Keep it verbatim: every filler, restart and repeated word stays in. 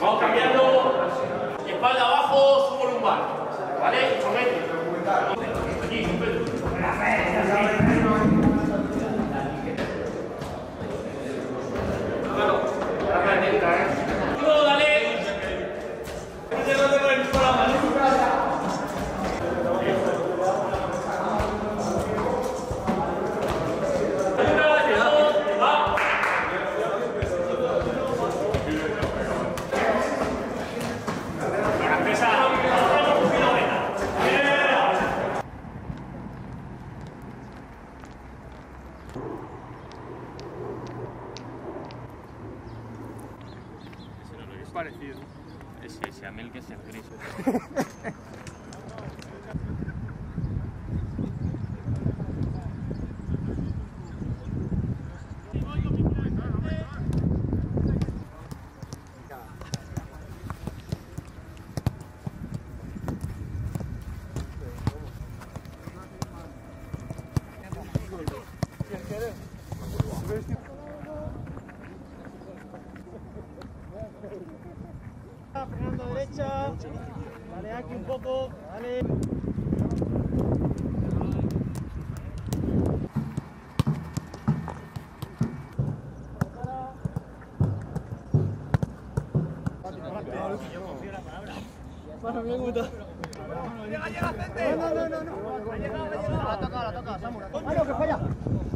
Vamos cambiando, espalda abajo, subo lumbar, ¿vale? ocho metros. Aquí, parecido. Es ese, a mí el que es el gris. Frenando derecha, vale, aquí un poco, vale. Bueno, bien gusto. Llega, llega, gente. No, no, no, no. Ha llegado, ha llegado. La toca, la toca, Samu. Ah, no, que falla.